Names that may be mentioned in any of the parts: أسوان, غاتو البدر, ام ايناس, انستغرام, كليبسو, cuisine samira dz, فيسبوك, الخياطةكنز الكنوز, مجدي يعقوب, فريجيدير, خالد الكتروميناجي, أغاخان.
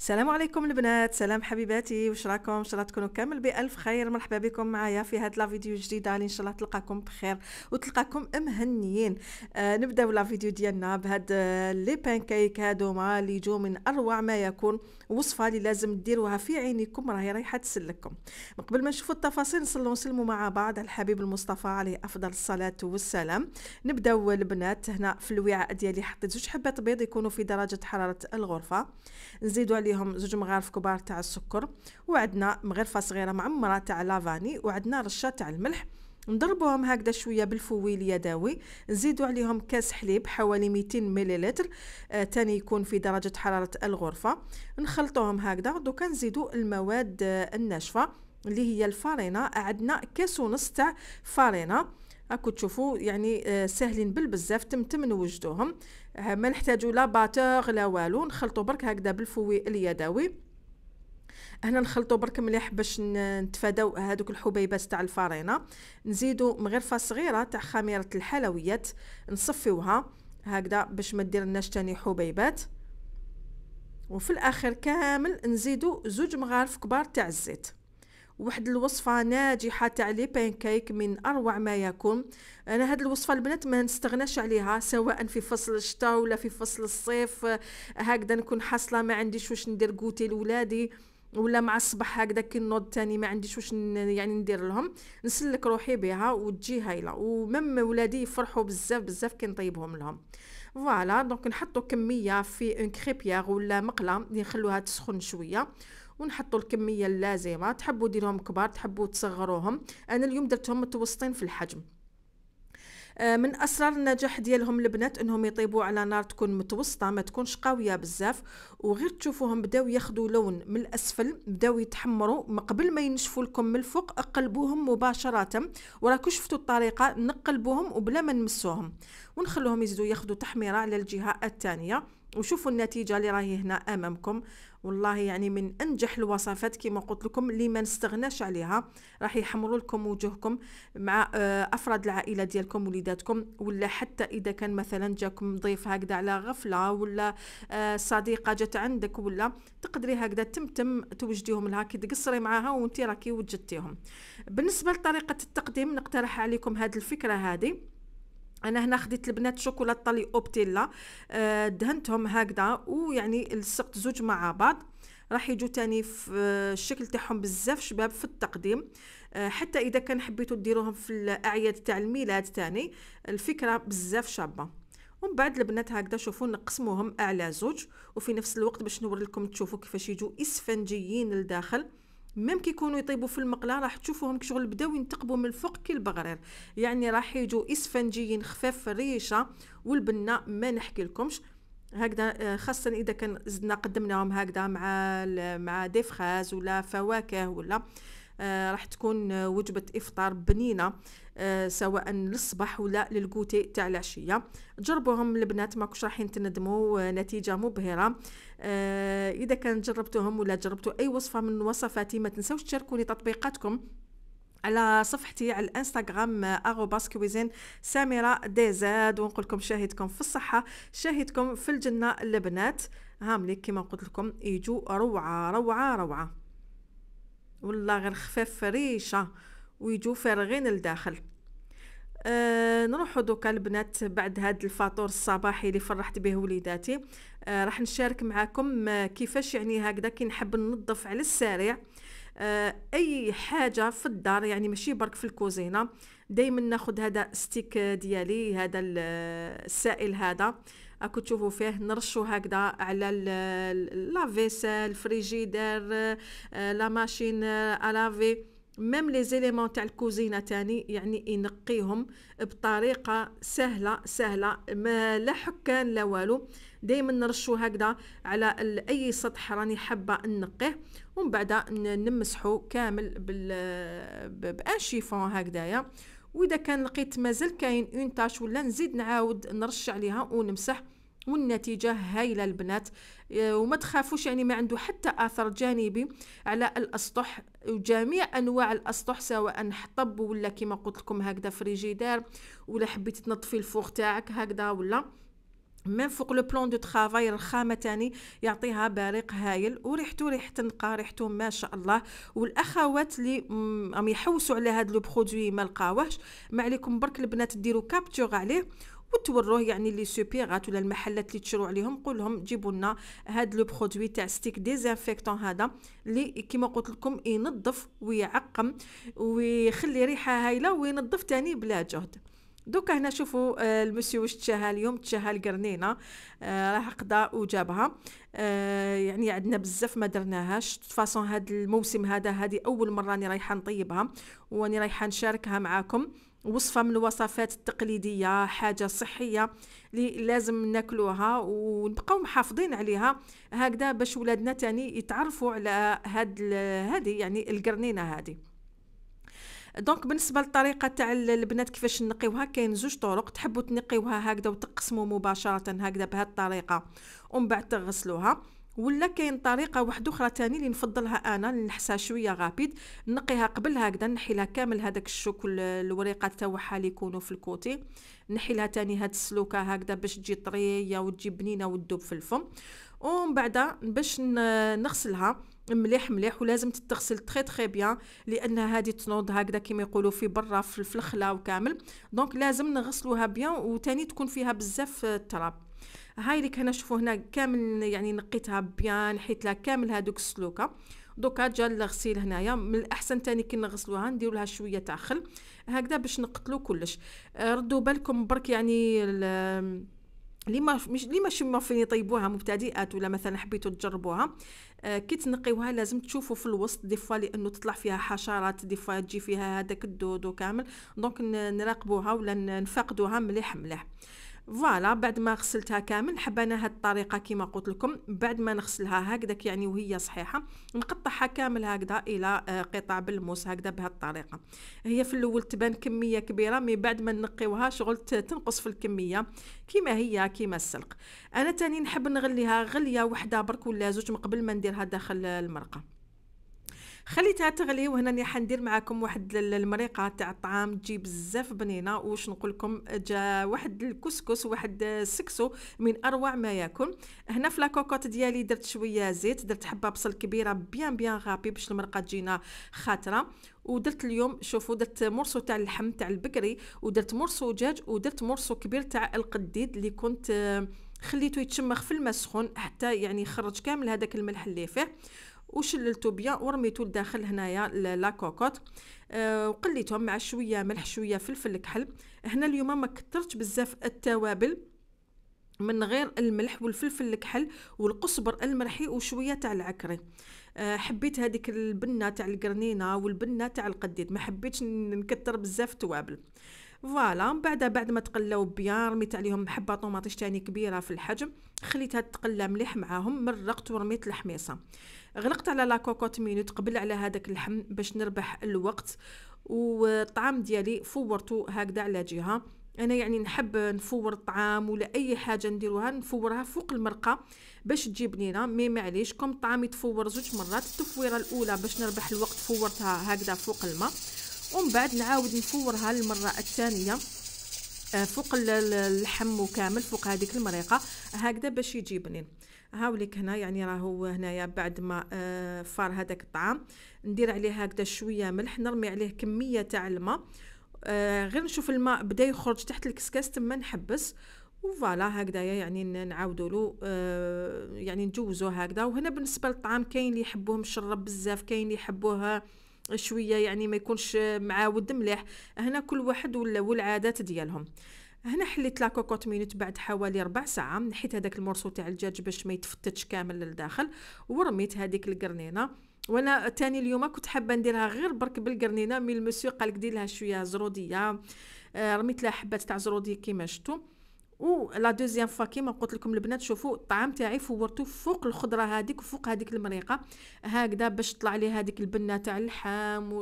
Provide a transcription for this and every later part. السلام عليكم البنات، سلام حبيباتي، واش راكم؟ ان شاء الله تكونوا كامل بألف خير. مرحبا بكم معايا في هاد لا فيديو جديده اللي ان شاء الله تلقاكم بخير وتلقاكم مهنيين. نبداو لا فيديو ديالنا بهاد لي بانكيك هادوما اللي جو من اروع ما يكون، وصفه اللي لازم ديروها في عينيكم راهي رايحه تسلككم. قبل ما نشوفوا التفاصيل نصلوا ونسلموا مع بعض على الحبيب المصطفى عليه افضل الصلاه والسلام. نبداو البنات هنا في الوعاء ديالي حطيت زوج حبات بيض يكونوا في درجه حراره الغرفه، نزيدوا عليهم زوج مغارف كبار تاع السكر، وعندنا مغرفه صغيره معمره تاع لافاني، وعندنا رشه تاع الملح. نضربوهم هكذا شويه بالفويل يدوي، نزيدوا عليهم كاس حليب حوالي 200 مليلتر ثاني يكون في درجه حراره الغرفه، نخلطوهم هكذا. دوكا نزيدوا المواد الناشفه اللي هي الفارينه، عندنا كاس ونص تاع فارينه هاكو تشوفوا، يعني ساهلين بالبزاف تمتم نوجدوهم، ما نحتاجوا لا باتور لا والو، نخلطوا برك هكذا بالفويل اليدوي. هنا نخلطوا برك مليح باش نتفاداو هذوك الحبيبات تاع الفارينه. نزيدوا مغرفه صغيره تاع خميره الحلويات، نصفيوها هكذا باش ما دير لناش ثاني حبيبات. وفي الاخر كامل نزيدوا زوج مغارف كبار تاع الزيت. واحد الوصفه ناجحه تاع لي بانكيك من اروع ما يكون. انا هاد الوصفه البنات ما نستغناش عليها، سواء في فصل الشتاء ولا في فصل الصيف، هكذا نكون حاصله ما عنديش واش ندير كوتي لولادي، ولا مع الصباح هكذا كي نوض تاني ما عنديش واش يعني ندير لهم، نسلك روحي بها وتجي هايله، ومام ولادي يفرحوا بزاف بزاف كي نطيبهم لهم. فوالا دونك نحطوا كميه في اون كريبيير ولا مقله اللي نخلوها تسخن شويه، ونحطوا الكميه اللازمه. تحبوا ديرهم كبار تحبوا تصغروهم، انا اليوم درتهم متوسطين في الحجم. من اسرار النجاح ديالهم البنات انهم يطيبوا على نار تكون متوسطه ما تكونش قويه بزاف، وغير تشوفوهم بداو ياخذوا لون من الاسفل بداو يتحمروا قبل ما ينشفوا لكم من الفوق اقلبوهم مباشره، وراكم شفتوا الطريقه نقلبوهم وبلا ما نمسوهم، ونخلوهم يزيدوا ياخذوا تحميره على الجهه الثانيه. وشوفوا النتيجه اللي راهي هنا امامكم، والله يعني من انجح الوصفات كما قلت لكم اللي ما نستغناش عليها، راح يحمروا لكم وجهكم مع افراد العائله ديالكم وليداتكم، ولا حتى اذا كان مثلا جاكم ضيف هكذا على غفله، ولا صديقه جات عندك، ولا تقدري هكذا تمتم توجديهم لها كي تقصري معاها وانت راكي وجدتيهم. بالنسبه لطريقه التقديم نقترح عليكم هذه الفكره هذه. انا هنا خديت البنات شوكولاته لي اوبتيلا، دهنتهم هكذا ويعني لصقت زوج مع بعض، راح يجوا تاني في الشكل تاعهم بزاف شباب في التقديم. حتى اذا كان حبيتوا ديروهم في الاعياد تاع الميلاد تاني الفكره بزاف شابه. ومن بعد البنات هكذا شوفوا نقسموهم اعلى زوج، وفي نفس الوقت باش نوري لكم تشوفوا كيفاش يجوا اسفنجيين لداخل. ميم كي يكونوا يطيبوا في المقله راح تشوفوهم كشغل بداو ينتقبوا من الفوق كي البغرير، يعني راح يجوا اسفنجيين خفاف في الريشه والبنه ما نحكي لكمش. هكذا خاصه اذا كان زدنا قدمناهم هكذا مع دي فراز ولا فواكه ولا راح تكون وجبه افطار بنينه، سواء للصباح ولا للكوتي تاع العشيه. جربوهم البنات ماكوش رايحين تندموا، نتيجه مبهره. اذا كان جربتوهم ولا جربتوا اي وصفه من وصفاتي ما تنسوش تشاركوني تطبيقاتكم على صفحتي على الانستغرام @cuisine_samira_dz، ونقول لكم شاهدكم في الصحه شاهدكم في الجنه البنات. هاملي كما قلت لكم يجوا روعه روعه روعه، والله غير خفاف ريشه ويجوا فارغين لداخل. نروحوا دوكا البنات بعد هاد الفطور الصباحي اللي فرحت به وليداتي، راح نشارك معكم كيفاش يعني هكذا كي نحب ننظف على السريع اي حاجه في الدار، يعني ماشي برك في الكوزينه. دائما ناخذ هذا ستيك ديالي هذا السائل هذا اكو تشوفوا فيه، نرشو هكذا على لافيسيل فريجيدير لا ماشين الافي ميم لي زيليمون تاع الكوزينه تاني، يعني ينقيهم بطريقه سهله سهله ما لا حكان لا والو. دائما نرشو هكذا على اي سطح راني حابه نقيه، ومن بعد نمسحو كامل بان شيفون هكذايا. واذا كان لقيت مازال كاين اون طاش ولا نزيد نعاود نرش عليها ونمسح، والنتيجه هايله البنات. وما تخافوش يعني ما عنده حتى اثر جانبي على الاسطح، وجميع انواع الاسطح سواء حطب ولا كما قلت لكم هكذا فريجيدار، ولا حبيتي تنظفي الفوق تاعك هكذا ولا من فوق لو بلون دو ترافاي الخامه ثاني يعطيها بريق هايل، وريحته ريحه نقا، ريحته ما شاء الله. والاخوات اللي عم يحوسوا على هذا لو برودوي ما لقاوهش، ما عليكم برك البنات ديروا كابتور عليه وتوروه يعني لي سوبيغات ولا المحلات اللي تشرو عليهم، قول لهم جيبوا لنا هذا لو برودوي تاع ستيك ديزانفيكتون هذا اللي كما قلت لكم ينظف ويعقم ويخلي ريحه هايله وينظف ثاني بلا جهد. دوكا هنا شوفوا المسيو واش تشاها اليوم، تشاها القرنينه راه قدا وجابها، يعني عندنا بزاف ما درناهاش فاصون هذا الموسم هذا، هذه اول مره راني رايحه نطيبها وراني رايحه نشاركها معاكم، وصفه من الوصفات التقليديه، حاجه صحيه اللي لازم ناكلوها ونبقاو محافظين عليها هكذا باش ولادنا تاني يتعرفوا على هذه يعني القرنينه هذه. دونك بالنسبه للطريقه تاع البنات كيفاش نقيوها، كاين زوج طرق، تحبوا تنقيوها هكذا وتقسموا مباشره هكذا بهذه الطريقه ومن بعد تغسلوها، ولا كاين طريقه واحده اخرى ثاني اللي نفضلها انا، اللي نحسها شويه غابيد، نقيها قبل هكذا، نحيلها كامل هذاك الشوك الوريقات تاعها اللي يكونوا في الكوتي، نحيلها ثاني هاد السلوكه هكذا باش تجي طريه وتجي بنينه وتذوب في الفم، ومن بعد باش نغسلها مليح مليح، ولازم تتغسل تري تري بيان لان هذه تنوض هكذا كما يقولوا في برا في الخلا وكامل، دونك لازم نغسلوها بيان وثاني تكون فيها بزاف التراب. هاي لك هنا شوفوا هنا كامل يعني نقيتها بيان، نحيت لها كامل هذوك السلوكه. دوكا جا الغسيل هنايا، من الاحسن ثاني كي نغسلوها نديروا لها شويه تاع خل هكذا باش نقتلوا كلش. ردوا بالكم برك يعني لي ما شموا فين يطيبوها مبتدئات ولا مثلا حبيتوا تجربوها، كي تنقيوها لازم تشوفوا في الوسط دي فوا لانه تطلع فيها حشرات، دي فوا تجي فيها هذاك الدود وكامل، دونك نراقبوها ولا نفقدوها مليح مليح. فوالا بعد ما غسلتها كامل، حبانا هاد الطريقه كما قلت لكم، بعد ما نغسلها هكذاك يعني وهي صحيحه نقطعها كامل هكذا الى قطع بالموس هكذا بهاد الطريقه. هي في الاول تبان كميه كبيره، مي بعد ما نقيوها شغل تنقص في الكميه كما هي كما السلق. انا تاني نحب نغليها غليه وحده برك ولا زوج من قبل ما نديرها داخل المرقه، خليتها تغلي. وهنا راني حندير معاكم واحد المريقه تاع الطعام تجي بزاف بنينه، واش نقول لكم جا واحد الكسكس واحد السكسو من اروع ما يكون. هنا في لاكوكوط ديالي درت شويه زيت، درت حبه بصل كبيره بيان بيان غابي باش المرقه تجينا خاطره، ودرت اليوم شوفوا درت مرصو تاع اللحم تاع البكري، ودرت مرصو دجاج، ودرت مرصو كبير تاع القديد اللي كنت خليته يتشمخ في الماء السخون حتى يعني خرج كامل هذاك الملح اللي فيه، وشللتو بيان ورميتو لداخل هنايا لاكوكوط، وقليتهم مع شويه ملح شويه فلفل كحل. هنا اليوم ما كثرتش بزاف التوابل، من غير الملح والفلفل الكحل والقزبر المرحي وشويه تاع العكري. حبيت هذيك البنه تاع القرنينه والبنه تاع القديد، ما حبيتش نكثر بزاف التوابل. فوالا بعد ما تقلاو بيان رميت عليهم حبه طوماطيش تاني كبيره في الحجم، خليتها تقلى مليح معاهم، مرقت ورميت الحميصه. غلقت على لاكوكوط مينوت قبل على هذاك اللحم باش نربح الوقت، والطعام ديالي فورته هكذا على جهه. انا يعني نحب نفور الطعام ولا اي حاجه نديروها نفورها فوق المرقه باش تجي بنينه، مي معليش كوم طعام يتفور زوج مرات، التفويره الاولى باش نربح الوقت فورتها هكذا فوق الماء، ومن بعد نعاود نفورها المره الثانيه فوق اللحم وكامل فوق هذيك المريقه هكذا باش يجي بنين. هاوليك هنا يعني راهو هنايا بعد ما فار هذاك الطعام، ندير عليه هكذا شويه ملح، نرمي عليه كميه تاع الماء، غير نشوف الماء بدا يخرج تحت الكسكاس تما نحبس، وفوالا هكذايا يعني نعاودوا له يعني نجوزوه هكذا. وهنا بالنسبه للطعام كاين اللي يحبوه مشرب بزاف، كاين اللي يحبوه شويه يعني ما يكونش معاود مليح، هنا كل واحد والعادات ديالهم. هنا حليت لاكوكوط مينوت بعد حوالي ربع ساعه، نحيت هذاك المرصو تاع الدجاج باش ما يتفتتش كامل للداخل، ورميت هذيك القرنينه. وانا تاني اليوم كنت حابه نديرها غير برك بالقرنينه، مي المسيو قالك دير لها شويه زروديه، رميت لها حبات تاع زروديه كيما شفتوا. و لا دوزيام فوا كيما قلت لكم البنات، شوفوا الطعام تاعي فورته فوق الخضره هذيك وفوق هذيك المريقه هكذا باش طلع لي هذيك البنه تاع اللحم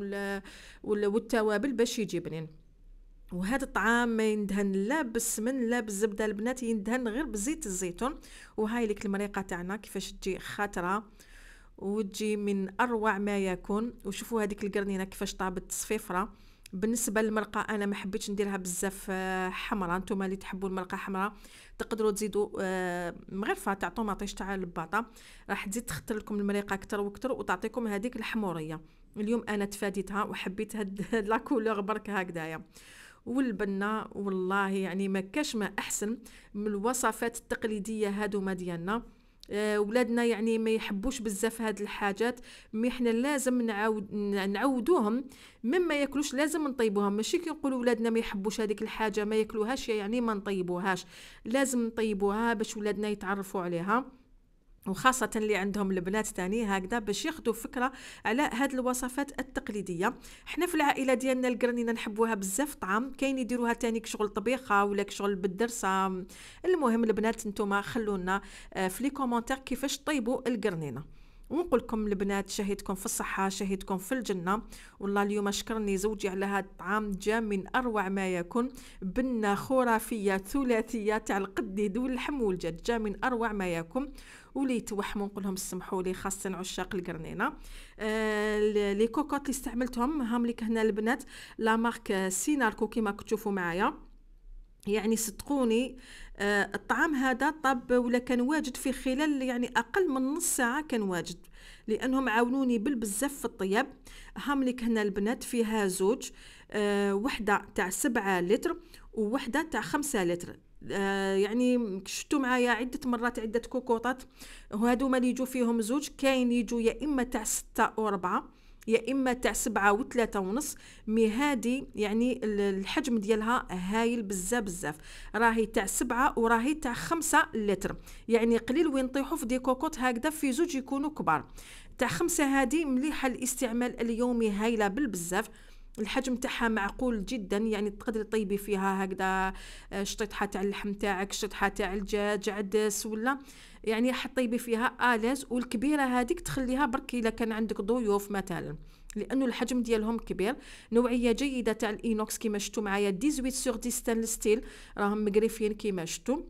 والتوابل باش يجي بنين. وهذا الطعام ما يندهن لا بالسمن لا بالزبده البنات، يندهن غير بزيت الزيتون. وهاي لك المريقه تاعنا كيفاش تجي خاطره وتجي من اروع ما يكون. وشوفوا هذيك القرنينه كيفاش طابت صفيفره بالنسبه للملقه انا ما حبيتش نديرها بزاف حمراء، نتوما اللي تحبوا الملقه حمراء تقدروا تزيدوا مغرفه تاع طوماطيش تاع البطاطا، راح تزيد تخطر لكم المريقه اكثر واكثر وتعطيكم هذيك الحموريه. اليوم انا تفاديتها وحبيت هاد لا كولور برك هكذايا. والبنه والله يعني ما كاش ما احسن من الوصفات التقليديه هادوما ديالنا. ولادنا يعني ما يحبوش بزاف هاد الحاجات، مي حنا لازم نعودوهم مما ياكلوش، لازم نطيبوهم. ماشي كي نقولوا ولادنا ما يحبوش هذيك الحاجه ما ياكلوهاش يعني ما نطيبوهاش، لازم نطيبوها باش ولادنا يتعرفوا عليها، وخاصة اللي عندهم البنات تاني هكذا باش ياخذوا فكرة على هاد الوصفات التقليدية. حنا في العائلة ديالنا القرنينة نحبوها بزاف طعام، كاين يديروها تاني كشغل طبيخة ولا كشغل بالدرسة. المهم البنات نتوما خلونا في لي كومونتير كيفاش طيبوا القرنينة، ونقول لكم البنات شهيتكم في الصحة شهيتكم في الجنة. والله اليوم شكرني زوجي على هذا الطعام، جا من أروع ما يكون، بنة خرافية ثلاثية تاع القديد واللحم والجد، جا من أروع ما يكون. ولي توحموا نقول لهم سمحوا لي، خاصه عشاق القرنينه. لي كوكوت اللي استعملتهم هام لك هنا البنات، لا مارك سيناركو كيما كتشوفوا معايا. يعني صدقوني الطعام هذا طاب ولا كان واجد في خلال يعني اقل من نص ساعه كان واجد، لانهم عاونوني بالبزاف في الطياب. هام لك هنا البنات فيها زوج، وحده تاع 7 لتر ووحده تاع 5 لتر. يعني شفتوا معايا عده مرات عده كوكوطات، وهذوما اللي يجوا فيهم زوج كاين يجوا يا اما تاع 6 و4 يا اما تاع 7 و3 ونص. مي هادي يعني الحجم ديالها هايل بزاف بزاف، راهي تاع 7 وراهي تاع 5 لتر. يعني قليل وين طيحوا في دي كوكوط هكذا في زوج يكونوا كبار. تاع 5 هادي مليحه الاستعمال اليومي، هايله بالبزاف، الحجم تاعها معقول جدا، يعني تقدري طيبي فيها هكذا شطيحه تاع اللحم تاعك، شطيحه تاع الدجاج، عدس، ولا يعني حطيبي فيها آلاز. والكبيره هذيك تخليها برك الا كان عندك ضيوف مثلا، لانه الحجم ديالهم كبير. نوعيه جيده تاع الاينوكس كيما شفتوا معايا 18/10 ستانلس ستيل، راهم مقرفين كيما شفتوا.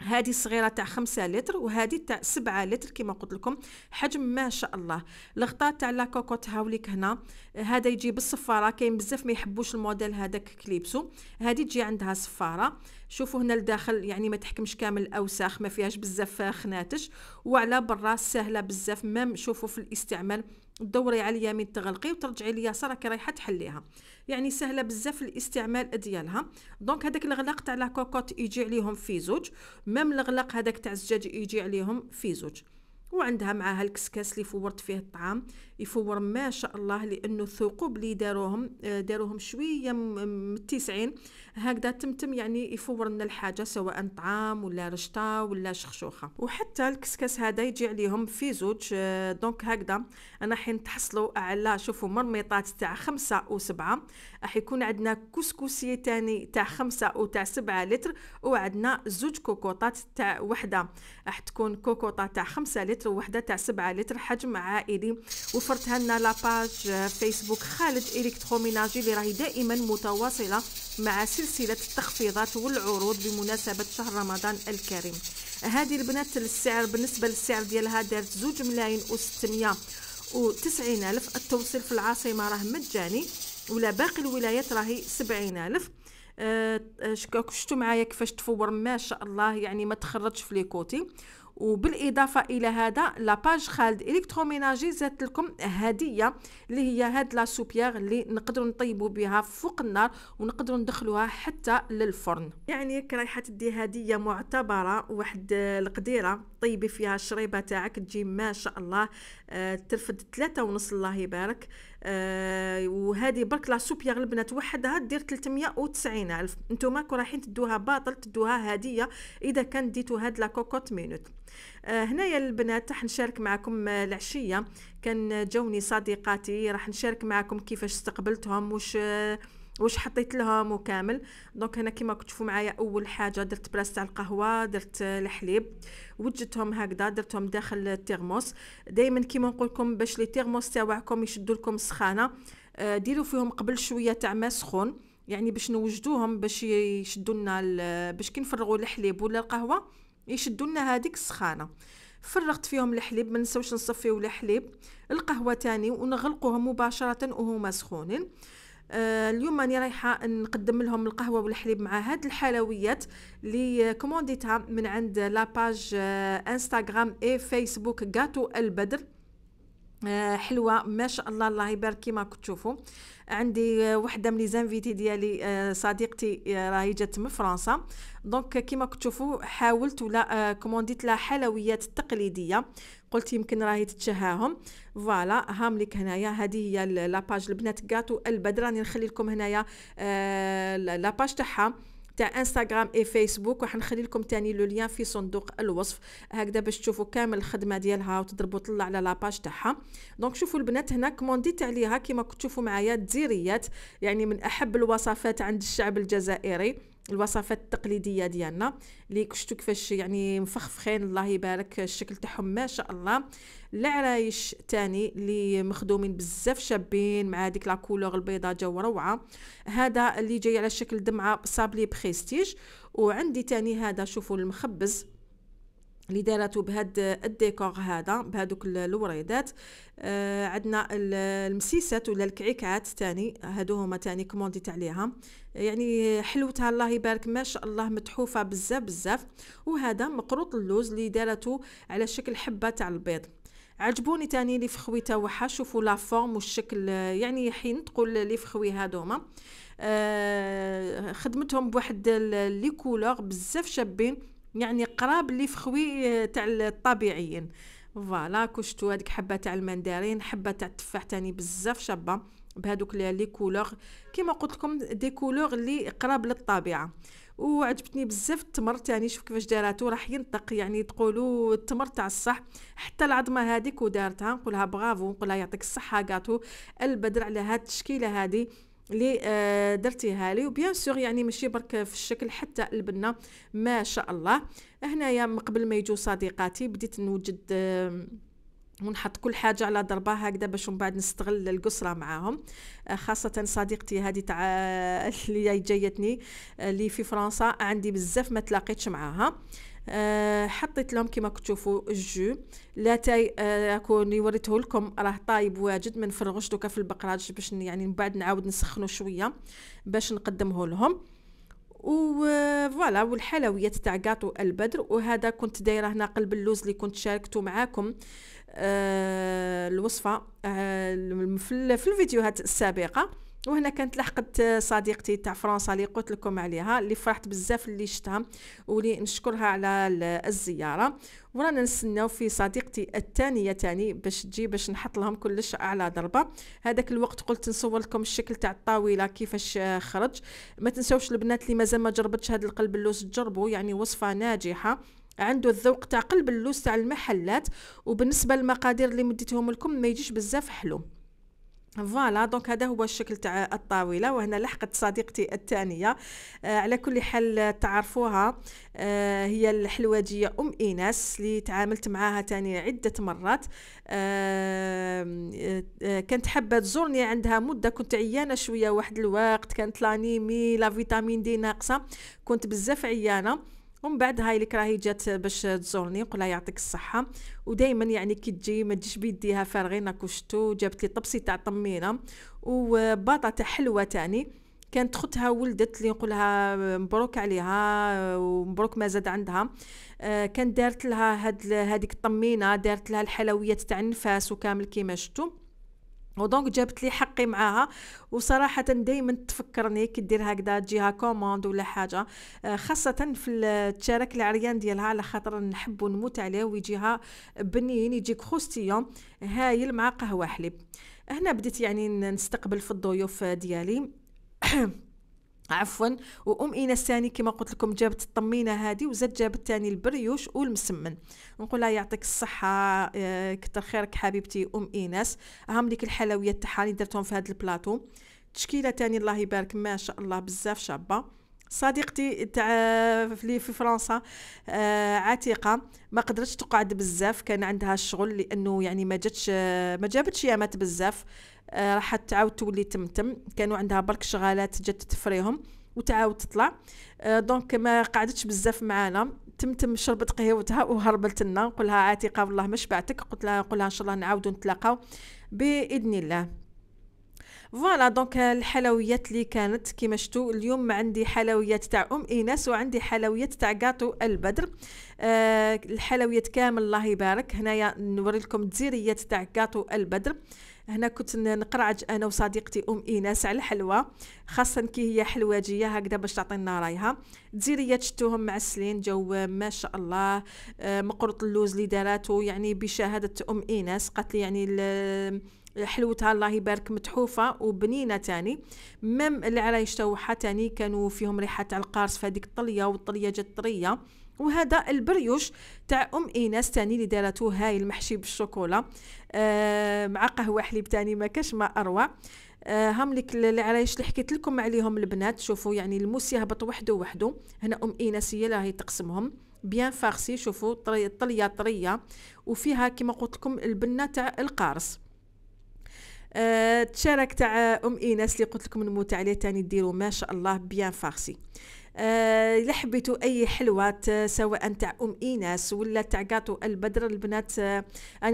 هذه صغيره تاع 5 لتر وهذه تاع 7 لتر كما قلت لكم، حجم ما شاء الله. الغطاء تاع لا كوكوت هاوليك هنا، هذا يجي بالصفاره، كاين بزاف ما يحبوش الموديل هذاك كليبسو، هذه تجي عندها صفاره. شوفوا هنا لداخل يعني ما تحكمش كامل الاوساخ، ما فيهاش بزاف خناتش، وعلى برا سهله بزاف. مام شوفوا في الاستعمال، دوري على اليمين تغلقي وترجعي اليسار راكي رايحه تحليها، يعني سهله بزاف الاستعمال ديالها. دونك هذاك الغلاق تاع لا كوكوت يجي عليهم في زوج، مام الغلاق هذاك تاع الزجاج يجي عليهم في زوج. وعندها معاها الكسكاس اللي فورت فيه الطعام، يفور ما شاء الله، لانه الثقوب اللي داروهم شويه من 90 هكذا تمتم، يعني يفور لنا الحاجه سواء طعام ولا رشطه ولا شخشوخه. وحتى الكسكاس هذا يجي عليهم في زوج. دونك هكذا انا حين تحصلوا على شوفوا مرميطات تاع 5 و7، راح يكون عندنا كسكسيه ثاني تاع 5 وتاع 7 لتر، وعندنا زوج كوكوطات تاع وحده راح تكون كوكوطه تاع 5 لتر وحده تاع 7 لتر، حجم عائلي. وفرتها لنا لاباج فيسبوك خالد الكتروميناجي اللي راهي دائما متواصله مع سلسله التخفيضات والعروض بمناسبه شهر رمضان الكريم. هذه البنات السعر بالنسبه للسعر ديالها دارت 2,690,000. التوصيل في العاصمه راه مجاني، ولا باقي الولايات راهي 70,000. شفتوا معايا كيفاش تفور ما شاء الله، يعني ما تخرجش في ليكوتي. وبالاضافه الى هذا لاباج خالد الكتروميناجي زادت لكم هديه اللي هي هاد لا سوبيير اللي نقدروا نطيبوا بها فوق النار، ونقدروا ندخلوها حتى للفرن. يعني رايحه تدي هديه معتبره، واحد القديره طيبي فيها الشريبه تاعك تجي ما شاء الله ترفد 3.5 الله يبارك. وهذه برك لا سوبيير البنات وحدها دير 390,000. نتوما كون رايحين تدوها باطل تدوها هديه اذا كان ديتو هاد لا كوكوت مينوت. هنايا البنات راح نشارك معكم العشيه، كان جاوني صديقاتي راح نشارك معكم كيفاش استقبلتهم، واش حطيت لهم وكامل. دونك هنا كيما كتشوفوا معايا، اول حاجه درت بلاص تاع القهوه، درت الحليب، وجدتهم هكذا درتهم داخل الترموس. دائما كيما نقول لكم باش لي ترموس تاعكم يشدوا لكم السخانه، ديروا فيهم قبل شويه تاع ما سخون، يعني باش نوجدوهم باش يشدوا لنا، باش كي نفرغوا الحليب ولا القهوه يشدوا لنا هذيك السخانه. فرغت فيهم الحليب، ما نساوش نصفيو الحليب، القهوه تاني، ونغلقوهم مباشره وهما سخونين. اليوم راني رايحه نقدم لهم القهوه والحليب مع هاد الحلويات اللي كومونديتها من عند لاباج انستغرام اي فيسبوك غاتو البدر. حلوه ما شاء الله، الله يبارك. كيما كتشوفوا عندي وحده من لي زانفيتي ديالي صديقتي راهي جات من فرنسا، دونك كيما كتشوفوا حاولت ولا كومونديت لها حلويات تقليديه، قلت يمكن راهي تتشهاهم. فوالا هاملك هنايا، هذه هي لاباج البنات غاتو البدر، راني نخلي لكم هنايا لاباج تاعها تاع انستغرام اي فيسبوك، وراح نخلي لكم ثاني لو ليان في صندوق الوصف هكذا باش تشوفوا كامل الخدمه ديالها وتضربوا طلع على لاباج تاعها. دونك شوفوا البنات هنا كومونديت عليها كما كتشوفوا معايا الديريات، يعني من احب الوصفات عند الشعب الجزائري، الوصفات التقليديه ديالنا اللي كشتو كيفاش يعني مفخفخين الله يبارك، الشكل تاعهم ما شاء الله. العرايش تاني اللي مخدومين بزاف شابين مع هذيك لا كولور البيضاء، جو روعه. هذا اللي جاي على شكل دمعه صابلي بريستيج، وعندي تاني هذا شوفوا المخبز اللي داراتو بهاد الديكور هذا بهذوك الوريدات. عندنا المسيسات ولا الكعكات تاني، هادو هما تاني كومونديت عليها، يعني حلوتها الله يبارك ما شاء الله، متحوفه بزاف بزاف. وهذا مقروط اللوز اللي داراتو على شكل حبه تاع البيض، عجبوني تاني لي فخوي تاعها، شوفوا لا فورم والشكل، يعني حين تقول لي فخوي هادوما خدمتهم بواحد لي كولور بزاف شابين، يعني قراب لي فخوي تاع الطبيعيين. فوالا كشتو هذيك حبه تاع المندرين، حبه تاع التفاح تاني بزاف شابه بهذوك لي كولور، كيما قلت لكم دي كولور اللي قراب للطبيعه. وعجبتني بزاف التمر تاني، شوف كيفاش داراتو راح ينطق، يعني تقولوا التمر تاع الصح، حتى العظمه هذيك ودارتها، نقولها برافو، نقولها يعطيك الصحه غاتو البدر على هاد التشكيله هذه اللي درتيها لي. وبيان سور يعني ماشي برك في الشكل، حتى البنه ما شاء الله. هنايا من قبل ما يجوا صديقاتي بديت نوجد ونحط كل حاجه على ضربها هكذا باش من بعد نستغل القصره معاهم، خاصه صديقتي هذه تاع اللي جايتني اللي في فرنسا، عندي بزاف ما تلاقيتش معاها. حطيت لهم كما كتشوفوا الجو لاتاي، كوني وريته لكم راه طايب واجد، ما نفرغوش دوكا في البقراج باش يعني من بعد نعاود نسخنو شويه باش نقدمه لهم. و فوالا والحلويات تاع غاتو البدر. وهذا كنت دايره هنا قلب اللوز اللي كنت شاركته معاكم الوصفه في الفيديوهات السابقه، وهنا كانت لحقت صديقتي تاع فرنسا اللي قلت لكم عليها، اللي فرحت بزاف اللي شفتها واللي نشكرها على الزياره. ورانا نستناو في صديقتي الثانيه تاني باش تجي باش نحط لهم كلش على ضربه. هذاك الوقت قلت نصور لكم الشكل تاع الطاوله كيفاش خرج. ما تنساوش البنات اللي مازال ما جربتش هذا القلب اللوز تجربوا، يعني وصفه ناجحه، عنده الذوق تاع قلب اللوز تاع المحلات، وبالنسبه للمقادير اللي مديتهم لكم ما يجيش بزاف حلو. فوالا دونك هذا هو الشكل تاع الطاوله. وهنا لحقت صديقتي الثانيه، على كل حال تعرفوها، هي الحلواجيه ام ايناس اللي تعاملت معاها تاني عده مرات. كانت حابه تزورني عندها مده، كنت عيانه شويه واحد الوقت، كانت لانيمي لا فيتامين دي ناقصه، كنت بزاف عيانه، ومن بعد هاي اللي راهي جات باش تزورني، نقولها يعطيك الصحه. ودائما يعني كي تجي ما تجيش بيديها فارغين، كشتو جابت لي طبسي تاع طمينه وباطه تاع حلوه تاني، كانت اختها ولدت اللي نقولها مبروك عليها ومبروك ما زاد عندها، كان دارت لها هذيك الطمينه، دارت لها الحلويات تاع النفاس وكامل كيما شفتو، ودونك جابت لي حقي معاها. وصراحه دائما تفكرني كي دير هكذا تجيها كوموند ولا حاجه، خاصه في التشارك العريان ديالها، على خاطر نحب نموت عليه ويجيها بنين، يجيك خوستيون هايل مع قهوه حليب. هنا بديت يعني نستقبل في الضيوف ديالي عفوا. وام ايناس ثاني كما قلت لكم جابت الطمينه هذه، وزاد جابت ثاني البريوش والمسمن، نقولها يعطيك الصحه كتر خيرك حبيبتي ام ايناس. هام ليك الحلويات تاعها اللي درتهم في هذا البلاطو، تشكيله ثاني الله يبارك ما شاء الله بزاف شابه. صديقتي تاع اللي في فرنسا عتيقه ما قدرتش تقعد بزاف، كان عندها الشغل، لانه يعني ما جابتش يامات بزاف، راح تعاود تولي تمتم، كانوا عندها برك شغالات جات تفريهم وتعاود تطلع، دونك ما قعدتش بزاف معانا. تمتم شربت قهوتها وهربت لنا، نقولها عتيقه والله ما شبعتك، قلت لها ان شاء الله نعاودوا نتلاقاو باذن الله. فوالا دونك الحلويات اللي كانت كيما شفتوا اليوم، عندي حلويات تاع ام ايناس وعندي حلويات تاع غاطو البدر. الحلويات كامل الله يبارك. هنايا نوري لكم الديريات تاع غاطو البدر. هنا كنت نقرعج انا وصديقتي ام ايناس على الحلوى، خاصه كي هي حلواجيه هكذا باش تعطينا رايها. الديريات شفتوهم معسلين، جو ما شاء الله. مقرط اللوز اللي داراتو يعني بشهاده ام ايناس، قالت لي يعني حلوتها الله يبارك متحوفه وبنينه. تاني ميم العرايش تاعها تاني كانوا فيهم ريحه تاع القارص في هذيك الطليه، والطليه جات طريه. وهذا البريوش تاع ام ايناس تاني اللي داراتو هايل، محشي بالشوكولا مع قهوه حليب، تاني ما كاش ما اروع. هم لك العرايش اللي حكيت لكم عليهم البنات. شوفوا يعني الموس يهبط وحده وحده. هنا ام ايناس هي راهي تقسمهم بيان فارسي. شوفوا طريه طريه وفيها كما قلت لكم البنه تاع القارص. تشارك تاع ام ايناس اللي قلت لكم نموت عليه تاني، ديروا ما شاء الله بيان فارسي. الا حبيتوا اي حلوات سواء تاع ام ايناس ولا تاع غاطو البدر البنات، راني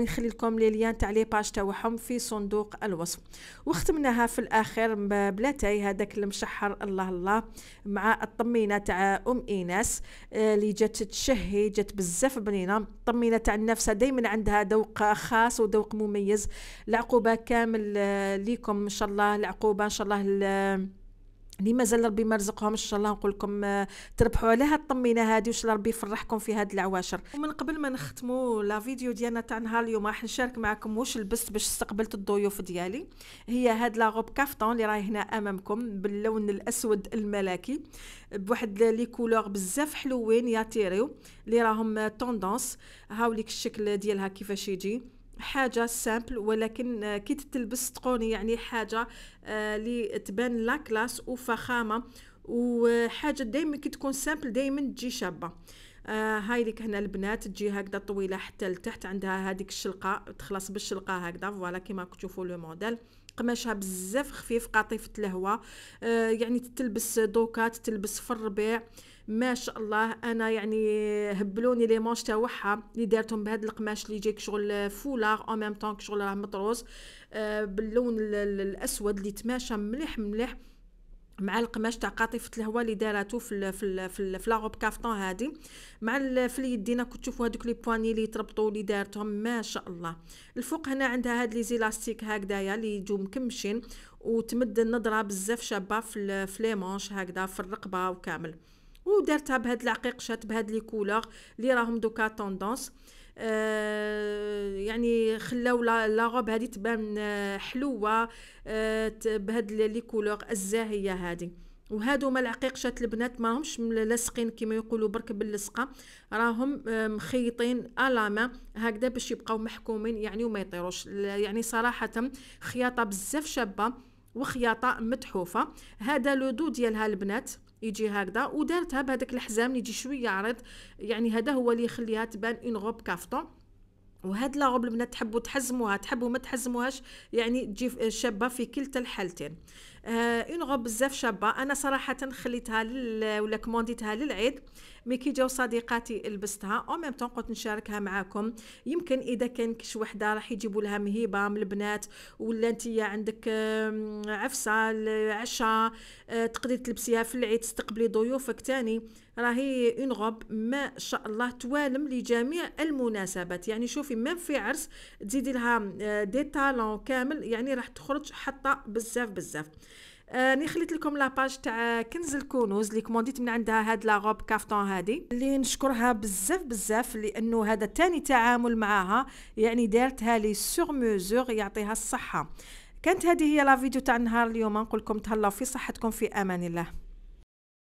نخلي لكم لي ليان تاع لي باج تاعهم في صندوق الوصف. وختمناها في الاخير بلاتاي هذاك المشحر الله الله مع الطمينه تاع ام ايناس اللي جات تشهي، جات بزاف بنينه. الطمينه تاع النفسه دائما عندها ذوق خاص وذوق مميز. العقوبه كامل ليكم ان شاء الله، العقوبه ان شاء الله اللي مازال ربي ما رزقهم ان شاء الله. نقول لكم تربحوا على هاد الطمينه هذه، وان شاء الله ربي يفرحكم في هاد العواشر. ومن قبل ما نختموا لا فيديو ديالنا تاع نهار اليوم، راح نشارك معكم واش لبست باش استقبلت الضيوف ديالي. هي هاد لا روب كافتون اللي راهي هنا امامكم باللون الاسود الملكي، بواحد لي كولور بزاف حلوين ياتيريو اللي راهم توندونس. هاوليك الشكل ديالها كيفاش يجي، حاجه سامبل ولكن كي تلبس تقوني يعني حاجه اللي تبان لا كلاس وفخامه، وحاجه دائما كي تكون سامبل دائما تجي شابه. هاي لك هنا البنات تجي هكذا طويله حتى لتحت، عندها هذيك الشلقه تخلص بالشلقه هكذا. فوالا كيما كتشوفوا لو موديل، قماشها بزاف خفيف قاطفه الهواء. يعني تلبس دوكات، تلبس في الربيع ما شاء الله. انا يعني هبلوني لي مونش تاعها اللي دارتهم بهذا القماش اللي يجيك شغل فولار او ميم طون شغل راه مطروز باللون الاسود اللي تماشى مليح مليح مع القماش تاع قاطفه الهواء اللي داراتو في لاغوب كافتون هذه. مع في اليدين كنت تشوفوا هذوك لي بواني اللي تربطوا اللي دارتهم ما شاء الله. الفوق هنا عندها هاد لي زيلاستيك هكذايا اللي يجوا مكمشين، وتمد النظره بزاف شابه في لي مونش هكذا في الرقبه وكامل. ودارتها بهاد العقيق شات بهاد لي كولور اللي راهم دوكا طوندونس. يعني خلاو لا غوب هذه تبان حلوه بهاد لي كولور الزاهيه هذه. وهادو هما العقيق شات البنات، ماهمش ملصقين كما يقولوا برك باللصقه، راهم مخيطين الاما هكذا باش يبقاو محكومين يعني وما يطيروش. يعني صراحه خياطه بزاف شابه وخياطه متحوفه. هذا لو دو ديالها البنات يجي هكذا، ودارتها بهذاك الحزام اللي يجي شويه عريض، يعني هذا هو اللي يخليها تبان اون غوب كافتون. وهاد لا غوب البنات تحبوا تحزموها تحبوا ما تحزموهاش، يعني تجي شابه في كلتا الحالتين. اون غوب بزاف شابه. انا صراحه خليتها ولا كومونديتها للعيد، مي كي جاو صديقاتي لبستها او ميم طون قلت نشاركها معاكم. يمكن اذا كان كش وحده راح يجيبوا لها مهيبه من البنات، ولا انتيا عندك عفسه العشاء تقدري تلبسيها في العيد تستقبلي ضيوفك. تاني راهي اون غوب ما شاء الله توالم لجميع المناسبات. يعني شوفي ميم في عرس تزيدي لها دي طالون كامل، يعني راح تخرج حطه بزاف بزاف. اني خليت لكم لاباج تاع كنز الكنوز اللي كومونديت من عندها هاد لا غوب كافتون هادي، اللي نشكرها بزاف بزاف لانه هذا تاني تعامل معاها، يعني دارتها لي سور ميزور يعطيها الصحه. كانت هذه هي لا فيديو تاع نهار اليوم. نقول لكم تهلاو في صحتكم، في امان الله.